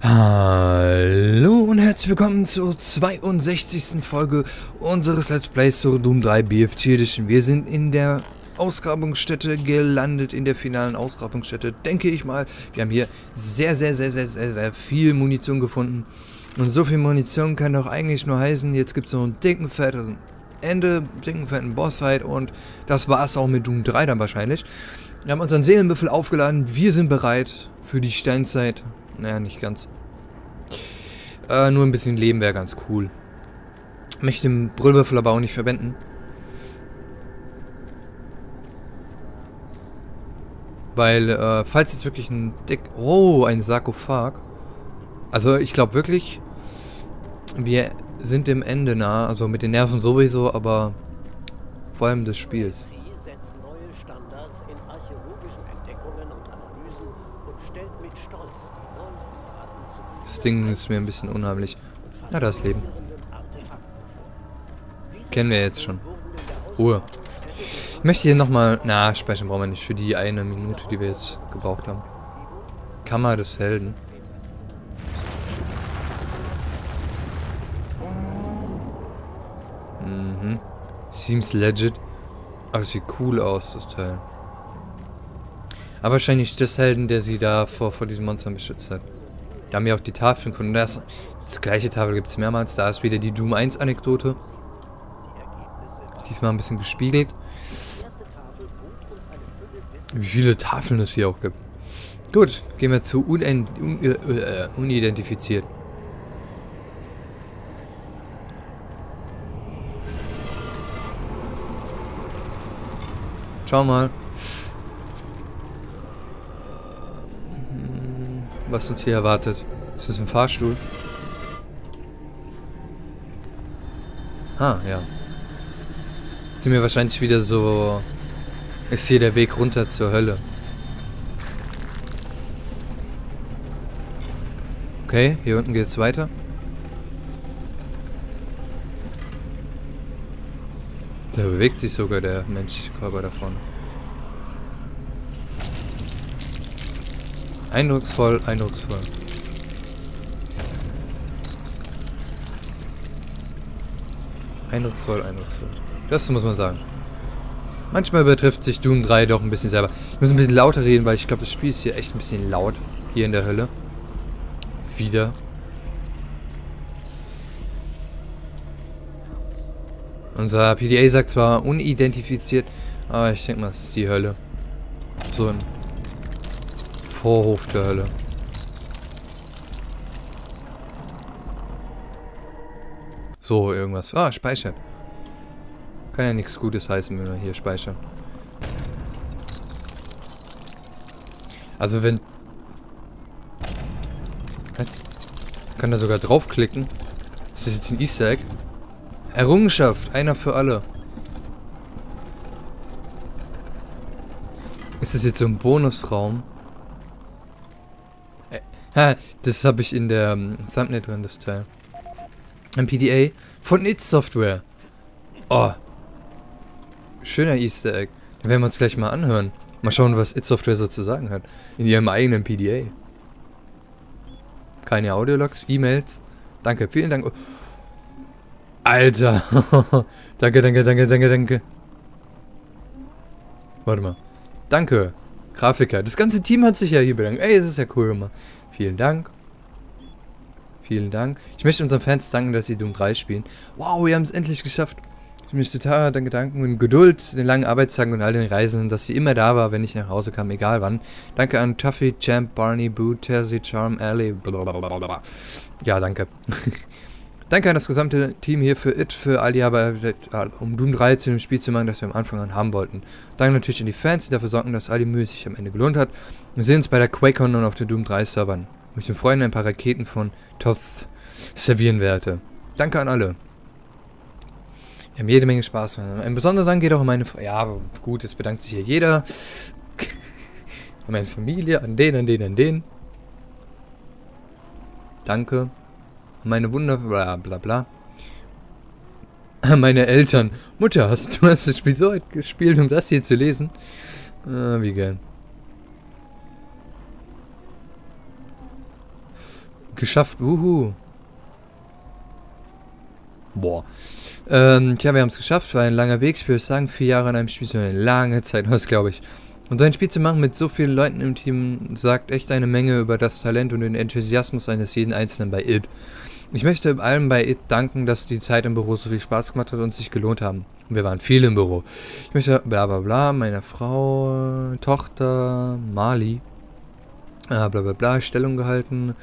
Hallo und herzlich willkommen zur 62. Folge unseres Let's Plays zur Doom 3 BFG Edition. Wir sind in der Ausgrabungsstätte gelandet, in der finalen Ausgrabungsstätte, denke ich mal. Wir haben hier sehr viel Munition gefunden. Und so viel Munition kann doch eigentlich nur heißen, jetzt gibt es noch einen dicken, fetten Ende, dicken, fetten Bossfight. Und das war es auch mit Doom 3 dann wahrscheinlich. Wir haben unseren Seelenbüffel aufgeladen. Wir sind bereit für die Steinzeit. Naja, nicht ganz. Nur ein bisschen Leben wäre ganz cool. Möchte den Brüllwürfel aber auch nicht verwenden. Weil, falls jetzt wirklich ein Deck... Oh, ein Sarkophag. Also, ich glaube wirklich, wir sind dem Ende nah. Also mit den Nerven sowieso, aber vor allem des Spiels. Das Ding ist mir ein bisschen unheimlich. Na, das Leben. Kennen wir jetzt schon. Ruhe. Ich möchte hier nochmal... Na, speichern brauchen wir nicht. Für die eine Minute, die wir jetzt gebraucht haben. Kammer des Helden. Mhm. Seems legit. Aber sieht cool aus, das Teil. Aber wahrscheinlich des Helden, der sie da vor diesem Monster beschützt hat. Da haben wir auch die Tafeln gefunden. Das gleiche Tafel gibt es mehrmals. Da ist wieder die Doom 1 Anekdote. Diesmal ein bisschen gespiegelt. Wie viele Tafeln es hier auch gibt. Gut, gehen wir zu unidentifiziert. Schau mal. Was uns hier erwartet. Ist das ein Fahrstuhl? Ah, ja. Jetzt sind wir wahrscheinlich wieder so... Ist hier der Weg runter zur Hölle. Okay, hier unten geht's weiter. Da bewegt sich sogar der menschliche Körper da vorne. Eindrucksvoll, eindrucksvoll. Eindrucksvoll, eindrucksvoll. Das muss man sagen. Manchmal übertrifft sich Doom 3 doch ein bisschen selber. Ich muss ein bisschen lauter reden, weil ich glaube, das Spiel ist hier echt ein bisschen laut. Hier in der Hölle. Wieder. Unser PDA sagt zwar unidentifiziert, aber ich denke mal, es ist die Hölle. So ein... Vorhof der Hölle. So, irgendwas. Ah, speichern. Kann ja nichts Gutes heißen, wenn wir hier speichern. Also wenn... Was? Kann da sogar draufklicken. Ist das jetzt ein Easter Egg? Errungenschaft, einer für alle. Ist das jetzt so ein Bonusraum? Das habe ich in der Thumbnail drin, das Teil. Ein PDA von id Software. Oh. Schöner Easter Egg. Den werden wir uns gleich mal anhören. Mal schauen, was id Software so zu sagen hat. In ihrem eigenen PDA. Keine Audiologs, E-Mails. Danke, vielen Dank. Alter. Danke. Warte mal. Danke. Grafiker. Das ganze Team hat sich ja hier bedankt. Ey, das ist ja cool immer. Vielen Dank. Vielen Dank. Ich möchte unseren Fans danken, dass sie Doom 3 spielen. Wow, wir haben es endlich geschafft. Ich möchte Tara danken und Geduld, den langen Arbeitstagen und all den Reisen, dass sie immer da war, wenn ich nach Hause kam, egal wann. Danke an Tuffy, Champ, Barney, Boo, Terzi, Charm, Alley, blablabla. Ja, danke. Danke an das gesamte Team hier für id, für all die Arbeit, um Doom 3 zu dem Spiel zu machen, das wir am Anfang an haben wollten. Danke natürlich an die Fans, die dafür sorgen, dass all die Mühe sich am Ende gelohnt hat. Wir sehen uns bei der Quake-Con und auf den Doom 3 Servern. Mich den Freunden ein paar Raketen von Toth servieren werde. Danke an alle. Wir haben jede Menge Spaß. Ein besonderer Dank geht auch an meine... Ja, gut, jetzt bedankt sich hier jeder. An meine Familie, an den. Danke. Meine Wunder... Bla, bla, bla. Meine Eltern. Mutter, du hast das Spiel so weit gespielt, um das hier zu lesen. Wie geil. Geschafft. Uhu. Boah. Tja, wir haben es geschafft. War ein langer Weg. Ich würde sagen, 4 Jahre in einem Spiel sind eine lange Zeit aus, glaube ich. Und so ein Spiel zu machen mit so vielen Leuten im Team sagt echt eine Menge über das Talent und den Enthusiasmus eines jeden Einzelnen bei id. Ich möchte allen bei id danken, dass die Zeit im Büro so viel Spaß gemacht hat und sich gelohnt haben. Und wir waren viele im Büro. Ich möchte bla bla bla, meiner Frau, Tochter, Mali, bla bla bla, Stellung gehalten,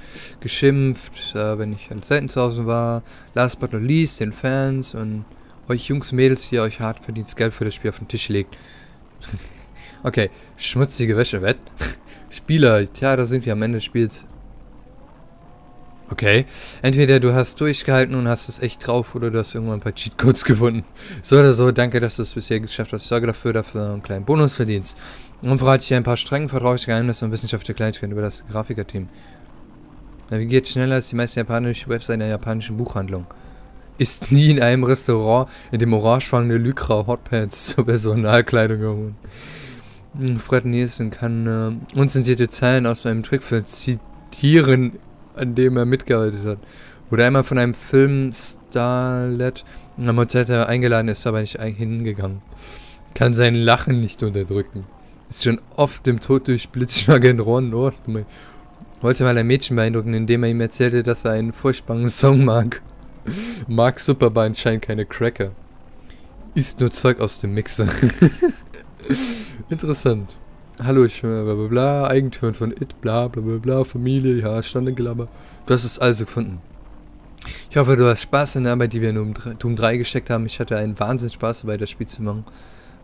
geschimpft, wenn ich an selten zu Hause war. Last but not least, den Fans und euch Jungs, Mädels, die euch hart verdientes Geld für das Spiel auf den Tisch legt. Okay, schmutzige Wäsche, wett. Spieler, tja, da sind wir am Ende des Spiels. Okay, entweder du hast durchgehalten und hast es echt drauf oder du hast irgendwann ein paar Cheatcodes gefunden. So oder so, danke, dass du es bisher geschafft hast. Ich sorge dafür, dass du einen kleinen Bonus verdienst. Und verrate ich dir ein paar streng vertrauliche Geheimnisse und wissenschaftliche Kleinigkeiten über das Grafikerteam. Navigiert schneller als die meisten japanischen Webseiten der japanischen Buchhandlung. Ist nie in einem Restaurant, in dem orangefarbene Lycra Hotpants zur Personalkleidung geholt. Fred Nielsen kann unzensierte Zeilen aus einem Trickfilm zitieren, an dem er mitgearbeitet hat. Wurde einmal von einem Filmstarlet am Hotel eingeladen, ist aber nicht hingegangen. Kann sein Lachen nicht unterdrücken. Ist schon oft dem Tod durch Blitzschlag entronnen. Wollte mal ein Mädchen beeindrucken, indem er ihm erzählte, dass er einen furchtbaren Song mag. Mark Superbein scheint keine Cracker. Ist nur Zeug aus dem Mixer. Interessant. Hallo, ich bin blablabla, Eigentümer von id, bla bla bla bla, Familie, ja, Standengelaber. Du hast es alles gefunden. Ich hoffe, du hast Spaß an der Arbeit, die wir in Doom 3 gesteckt haben. Ich hatte einen Wahnsinnsspaß dabei, das Spiel zu machen.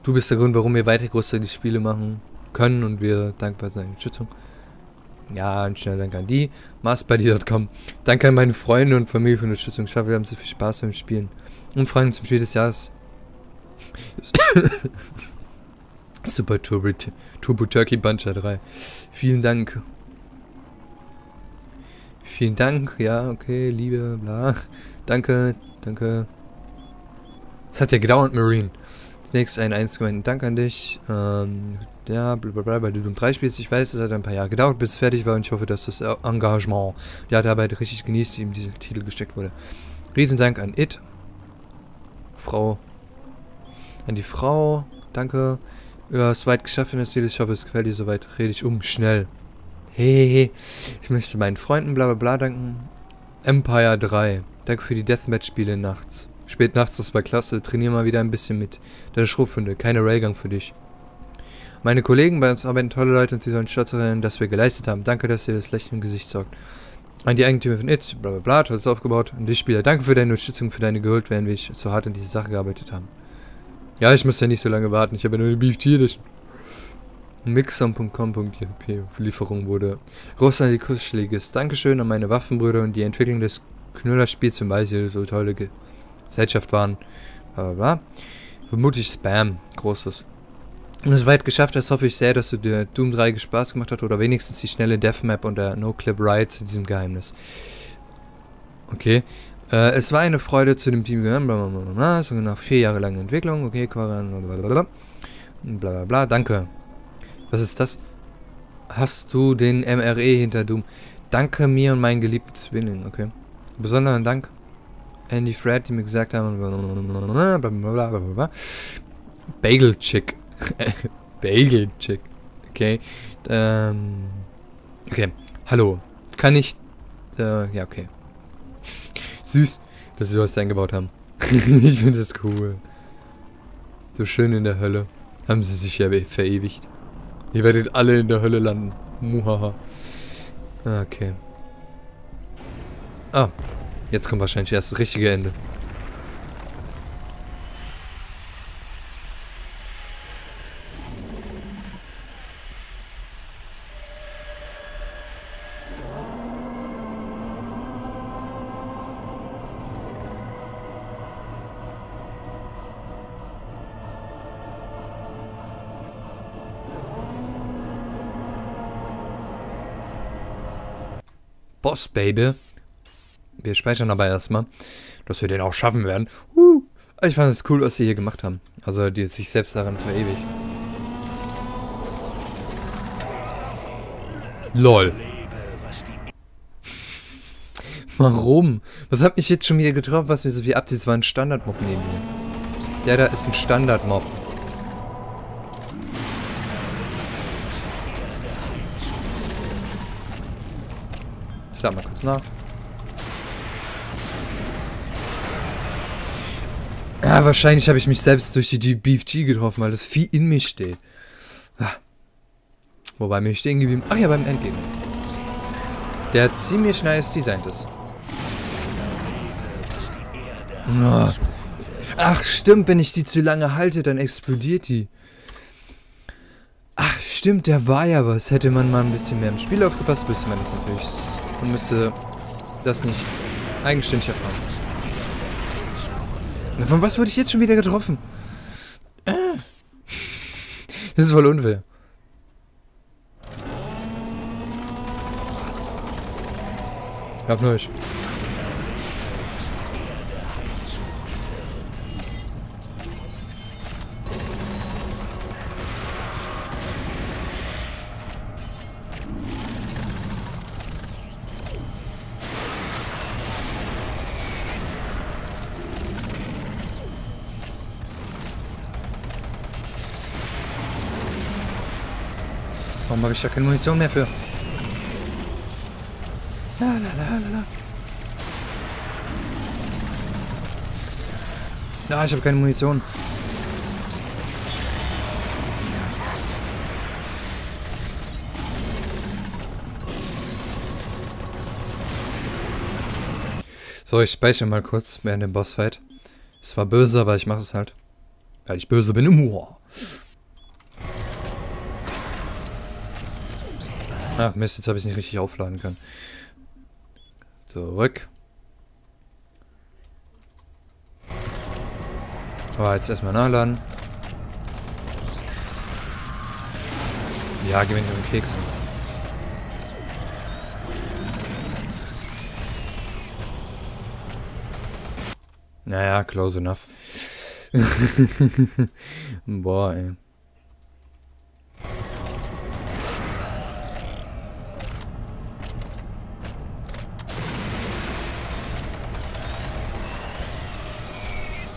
Du bist der Grund, warum wir weiter großartige Spiele machen können und wir dankbar sein. Unterstützung. Ja, ein schneller Dank an die. Marsbuddy.com. Danke an meine Freunde und Familie für die Unterstützung. Ich hoffe, wir haben so viel Spaß beim Spielen. Und Fragen zum Spiel des Jahres. Super Turbo Turkey Puncher 3. Vielen Dank. Vielen Dank. Ja, okay, Liebe, bla. Danke, danke. Das hat ja gedauert, Marine. Zunächst einen gemeinten Dank an dich. Ja, blablabla, weil du Doom 3 spielst. Ich weiß, es hat ein paar Jahre gedauert, bis es fertig war und ich hoffe, dass das Engagement der Arbeit richtig genießt, wie ihm dieser Titel gesteckt wurde. Riesen Dank an id. Frau. An die Frau. Danke. Du hast weit geschafft in der Seele. Ich hoffe, es gefällt dir soweit. Rede ich um. Schnell. Hehehe. Ich möchte meinen Freunden bla bla bla danken. Empire 3. Danke für die Deathmatch-Spiele nachts. Spät nachts, das war klasse. Trainier mal wieder ein bisschen mit. Deine Schrotflinte. Keine Railgang für dich. Meine Kollegen bei uns arbeiten tolle Leute und sie sollen stolz sein, dass wir geleistet haben. Danke, dass ihr das Lächeln im Gesicht sorgt. An die Eigentümer von id. Bla bla bla. Toll ist aufgebaut. Und die Spieler. Danke für deine Unterstützung, für deine Geduld, während wir so hart an diese Sache gearbeitet haben. Ja, ich muss ja nicht so lange warten. Ich habe ja nur eine BFG Edition. Mixon.com.jp Lieferung wurde. Russland die Kussschläge ist. Dankeschön an meine Waffenbrüder und die Entwicklung des Knüllerspiels, zum Beispiel so tolle Gesellschaft waren. Blablabla. Vermutlich Spam. Großes. Wenn du es weit geschafft hast, hoffe ich sehr, dass du dir Doom 3 Spaß gemacht hat oder wenigstens die schnelle Deathmap und der No-Clip-Ride zu diesem Geheimnis. Okay. Es war eine Freude, zu dem Team gehören, blablabla, so nach 4 Jahre lange Entwicklung, okay, Quaran, blablabla, blablabla, danke. Was ist das? Hast du den MRE hinter Doom? Danke mir und meinen geliebten Zwilling, okay. Besonderen Dank Andy Fred, die mir gesagt haben, blablabla, blablabla, Bagel Chick, Bagel Chick, okay, okay, hallo, kann ich, ja, okay. Süß, dass sie sowas eingebaut haben. Ich finde das cool. So schön in der Hölle. Haben sie sich ja verewigt. Ihr werdet alle in der Hölle landen. Muhaha. Okay. Ah, jetzt kommt wahrscheinlich erst das richtige Ende. Boss, Baby. Wir speichern aber erstmal, dass wir den auch schaffen werden. Ich fand es cool, was sie hier gemacht haben. Also, die sich selbst daran verewigt. LOL. Warum? Was hat mich jetzt schon wieder getroffen, was mir so viel abzieht? Es war ein Standardmob neben mir. Ja, da ist ein Standardmob. Ich lade mal kurz nach. Ja, wahrscheinlich habe ich mich selbst durch die BFG getroffen, weil das Vieh in mich steht. Wobei mich stehen geblieben. Ach ja, beim Endgegner. Der ziemlich nice designt ist. Ach stimmt, wenn ich die zu lange halte, dann explodiert die. Ach stimmt, da war ja was. Hätte man mal ein bisschen mehr im Spiel aufgepasst, wüsste man das natürlich. Man müsste das nicht eigenständig erfahren. Na, von was wurde ich jetzt schon wieder getroffen? Das ist voll unfair. Hab nicht. Warum habe ich da keine Munition mehr für? La, la, la, la, la. Na, ich habe keine Munition. So, ich speichere mal kurz während dem Bossfight. Es war böse, aber ich mache es halt. Weil ich böse bin. Uah. Ach Mist, jetzt habe ich es nicht richtig aufladen können. Zurück. Aber jetzt erstmal nachladen. Ja, gewinnt um Keksen. Naja, close enough. Boah, ey.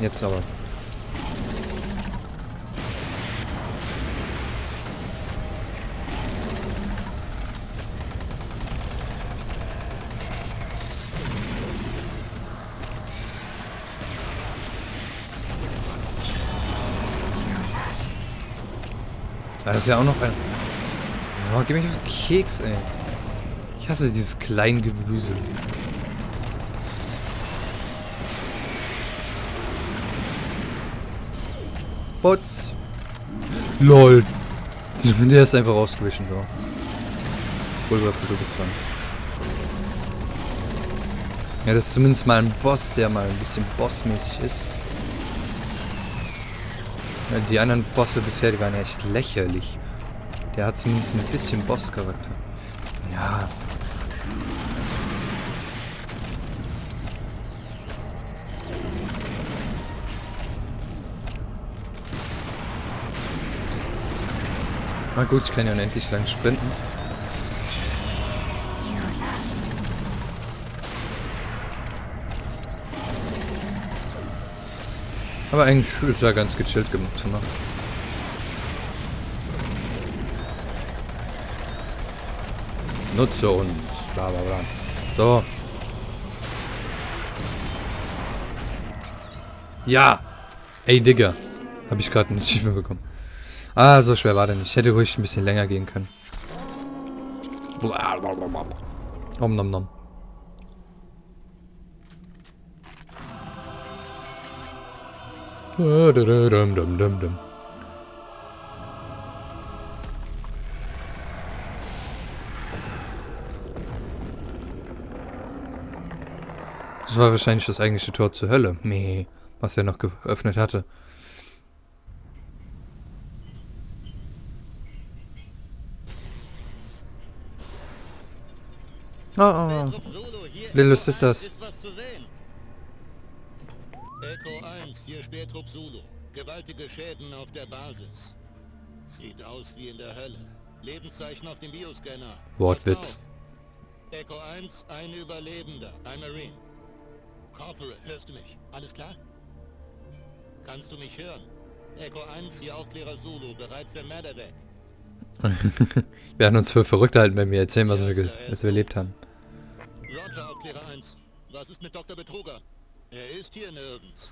Jetzt aber. Ah, das ist ja auch noch ein... Oh, geh mich auf den Keks, ey. Ich hasse dieses Kleingewüsel. Bots. LOL. Der ist einfach rausgewichen, so. Brüllwürfel, du bist dran. Ja, das ist zumindest mal ein Boss, der mal ein bisschen bossmäßig ist. Ja, die anderen Bosse bisher, die waren echt lächerlich. Der hat zumindest ein bisschen Bosscharakter. Ja. Na gut, ich kann ja unendlich lang sprinten. Aber eigentlich ist er ganz gechillt genug zu machen. Nutze uns, bla bla bla. So. Ja! Ey, Digga. Hab ich gerade ein Achievement bekommen. Ah, so schwer war der nicht. Ich hätte ruhig ein bisschen länger gehen können. Om nom nom. Das war wahrscheinlich das eigentliche Tor zur Hölle. Nee, was er noch geöffnet hatte. Ah, oh, oh. Little Sisters. Echo 1, hier Sperrtrupp Sulu. Gewaltige Schäden auf der Basis. Sieht aus wie in der Hölle. Lebenszeichen auf dem Bioscanner. Wortwitz. Echo 1, ein Überlebender, ein Marine. Corporal, hörst du mich? Alles klar? Kannst du mich hören? Echo 1, hier Aufklärer Zulu, bereit für Murderdeck. Wir haben uns für verrückt halten, wenn wir erzählen, was wir erlebt haben. Roger, Aufklärer 1. Was ist mit Dr. Betrüger? Er ist hier nirgends.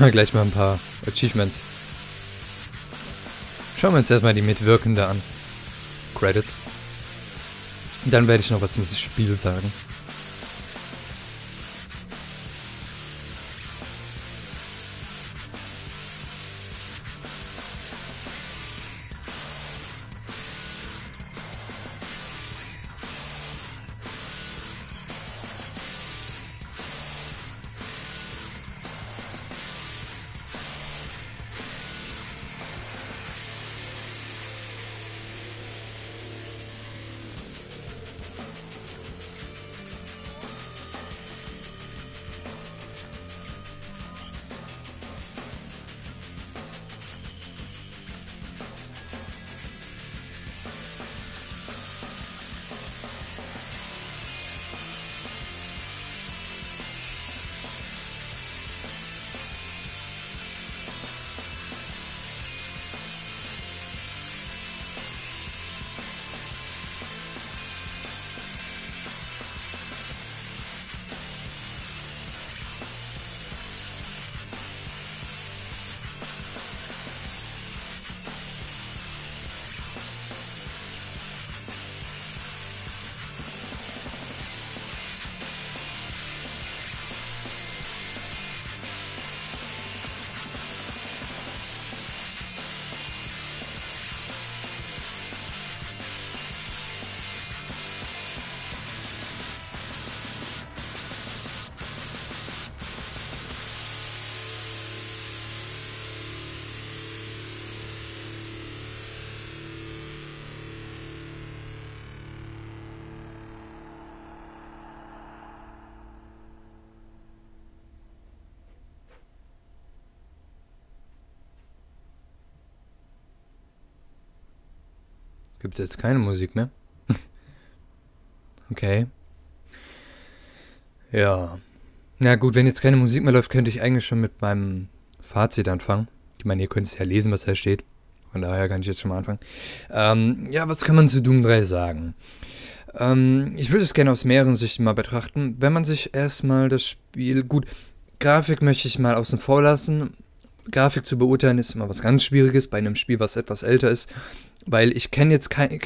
Na, gleich mal ein paar Achievements. Schauen wir uns erstmal die Mitwirkende an. Credits. Und dann werde ich noch was zum Spiel sagen. Gibt es jetzt keine Musik mehr? Okay. Ja. Na gut, wenn jetzt keine Musik mehr läuft, könnte ich eigentlich schon mit meinem Fazit anfangen. Ich meine, ihr könnt es ja lesen, was da steht. Von daher kann ich jetzt schon mal anfangen. Ja, was kann man zu Doom 3 sagen? Ich würde es gerne aus mehreren Sichten mal betrachten. Wenn man sich erstmal das Spiel... Gut, Grafik möchte ich mal außen vor lassen. Grafik zu beurteilen ist immer was ganz Schwieriges bei einem Spiel, was etwas älter ist, weil ich kann jetzt kein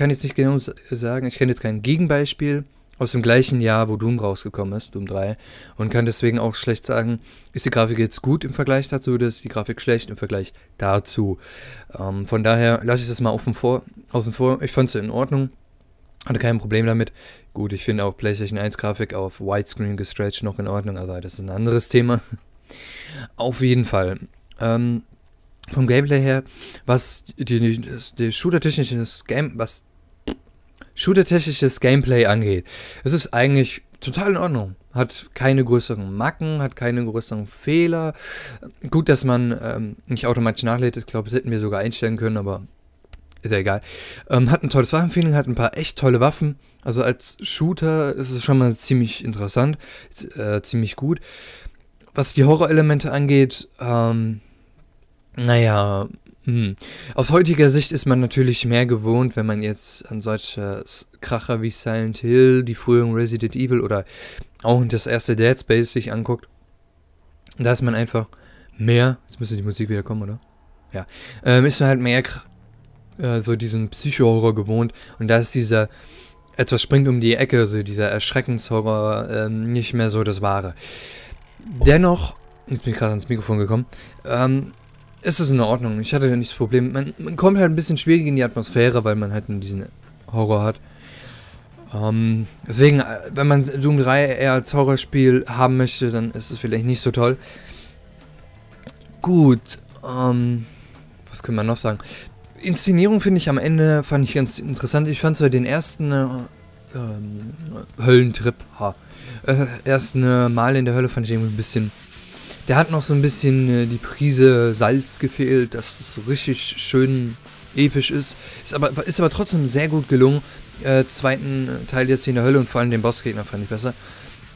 Gegenbeispiel aus dem gleichen Jahr, wo Doom rausgekommen ist, Doom 3, und kann deswegen auch schlecht sagen, ist die Grafik jetzt gut im Vergleich dazu oder ist die Grafik schlecht im Vergleich dazu. Von daher lasse ich das mal außen vor. Ich fand es in Ordnung, hatte kein Problem damit. Gut, ich finde auch PlayStation 1 Grafik auf Widescreen gestretched noch in Ordnung, aber das ist ein anderes Thema. Auf jeden Fall. Vom Gameplay her, was shootertechnisches Gameplay angeht, es ist eigentlich total in Ordnung. Hat keine größeren Macken, hat keine größeren Fehler. Gut, dass man nicht automatisch nachlädt. Ich glaube, das hätten wir sogar einstellen können, aber ist ja egal. Hat ein tolles Waffenfeeling, hat ein paar echt tolle Waffen. Also als Shooter ist es schon mal ziemlich interessant, ziemlich gut. Was die Horror-Elemente angeht, naja, aus heutiger Sicht ist man natürlich mehr gewohnt, wenn man jetzt an solche Kracher wie Silent Hill, die früheren Resident Evil oder auch das erste Dead Space sich anguckt. Da ist man einfach mehr, jetzt müsste die Musik wieder kommen, oder? Ja, ist man halt mehr so diesen Psycho-Horror gewohnt, und da ist dieser... Etwas springt um die Ecke, so dieser Erschreckenshorror, nicht mehr so das Wahre. Dennoch, jetzt bin ich gerade ans Mikrofon gekommen, ist es in Ordnung. Ich hatte ja nicht das Problem. Man kommt halt ein bisschen schwierig in die Atmosphäre, weil man halt nur diesen Horror hat. Deswegen, wenn man Doom 3 eher als Horrorspiel haben möchte, dann ist es vielleicht nicht so toll. Gut, was können wir noch sagen? Inszenierung finde ich am Ende, fand ich ganz interessant. Ich fand zwar den ersten Höllentrip, ersten Mal in der Hölle fand ich irgendwie ein bisschen, der hat noch so ein bisschen die Prise Salz gefehlt, dass es so richtig schön episch ist. Ist aber trotzdem sehr gut gelungen. Zweiten Teil jetzt hier in der Hölle und vor allem den Bossgegner fand ich besser.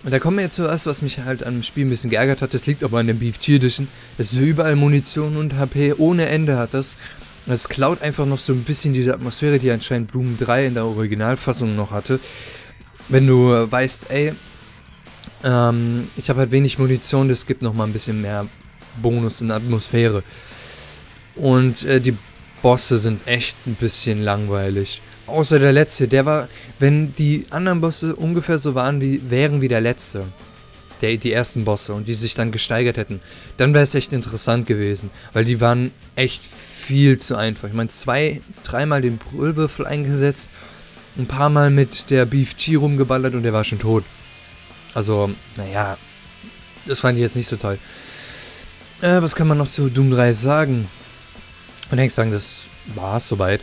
Und da kommen wir jetzt zu was, was mich halt am Spiel ein bisschen geärgert hat. Das liegt aber an dem BFG Edition. Das ist überall Munition und HP ohne Ende hat das. Das klaut einfach noch so ein bisschen diese Atmosphäre, die anscheinend Doom 3 in der Originalfassung noch hatte. Wenn du weißt, ey, ich habe halt wenig Munition, das gibt nochmal ein bisschen mehr Bonus in Atmosphäre. Und die Bosse sind echt ein bisschen langweilig. Außer der letzte, der war, wenn die anderen Bosse ungefähr so waren, wie der letzte. Die ersten Bosse und die sich dann gesteigert hätten, dann wäre es echt interessant gewesen, weil die waren echt viel zu einfach. Ich meine, dreimal den Brüllwürfel eingesetzt, ein paar Mal mit der BFG rumgeballert und der war schon tot. Also, naja, das fand ich jetzt nicht so toll. Was kann man noch zu Doom 3 sagen? Man kann sagen, das war's soweit.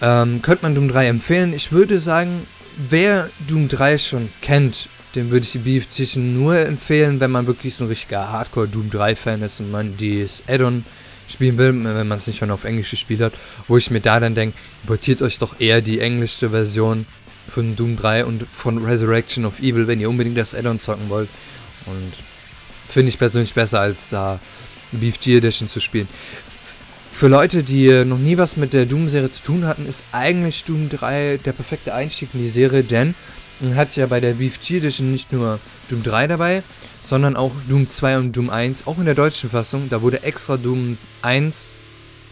Könnte man Doom 3 empfehlen? Ich würde sagen, wer Doom 3 schon kennt, dem würde ich die BFG nur empfehlen, wenn man wirklich so ein richtiger Hardcore Doom 3 Fan ist und man dieses Add-on spielen will, wenn man es nicht schon auf Englisch gespielt hat, wo ich mir da dann denke, importiert euch doch eher die englische Version von Doom 3 und von Resurrection of Evil, wenn ihr unbedingt das Add-on zocken wollt, und finde ich persönlich besser, als da BFG Edition zu spielen. Für Leute, die noch nie was mit der Doom-Serie zu tun hatten, ist eigentlich Doom 3 der perfekte Einstieg in die Serie, denn man hat ja bei der BFG Edition nicht nur Doom 3 dabei, sondern auch Doom 2 und Doom 1, auch in der deutschen Fassung. Da wurde extra Doom 1,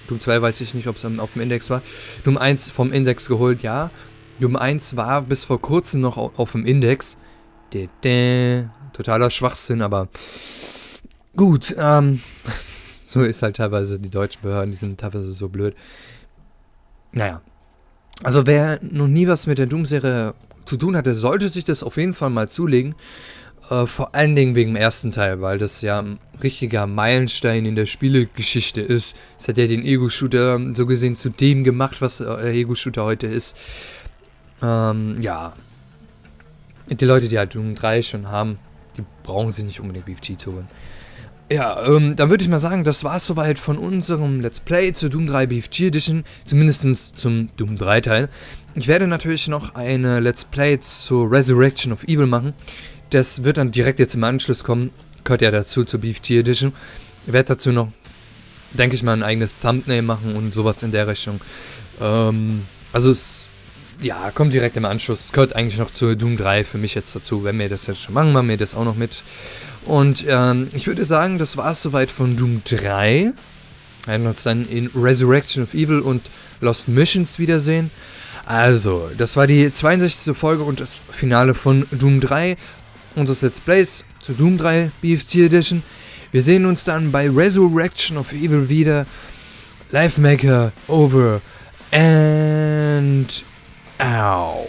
Doom 2 weiß ich nicht, ob es auf dem Index war, Doom 1 vom Index geholt, ja. Doom 1 war bis vor kurzem noch auf dem Index. Totaler Schwachsinn, aber gut, so ist halt teilweise die deutschen Behörden, die sind teilweise so blöd. Naja. Also wer noch nie was mit der Doom-Serie zu tun hatte, sollte sich das auf jeden Fall mal zulegen. Vor allen Dingen wegen dem ersten Teil, weil das ja ein richtiger Meilenstein in der Spielegeschichte ist. Es hat ja den Ego-Shooter so gesehen zu dem gemacht, was Ego-Shooter heute ist. Ja. Die Leute, die halt Doom 3 schon haben, die brauchen sich nicht unbedingt BFG zu holen. Ja, dann würde ich mal sagen, das war's soweit von unserem Let's Play zu Doom 3 BFG Edition, zumindest zum Doom 3 Teil. Ich werde natürlich noch eine Let's Play zu Resurrection of Evil machen. Das wird dann direkt jetzt im Anschluss kommen, gehört ja dazu zur BFG Edition. Ich werde dazu noch, denke ich mal, ein eigenes Thumbnail machen und sowas in der Richtung. Also es, ja, kommt direkt im Anschluss. Es gehört eigentlich noch zu Doom 3 für mich jetzt dazu, wenn wir das jetzt schon machen, machen wir das auch noch mit. Und ich würde sagen, das war es soweit von Doom 3. Wir werden uns dann in Resurrection of Evil und Lost Missions wiedersehen. Also, das war die 62. Folge und das Finale von Doom 3 und das Let's Plays zu Doom 3 BFG Edition. Wir sehen uns dann bei Resurrection of Evil wieder. L1FeMaKeR over and out.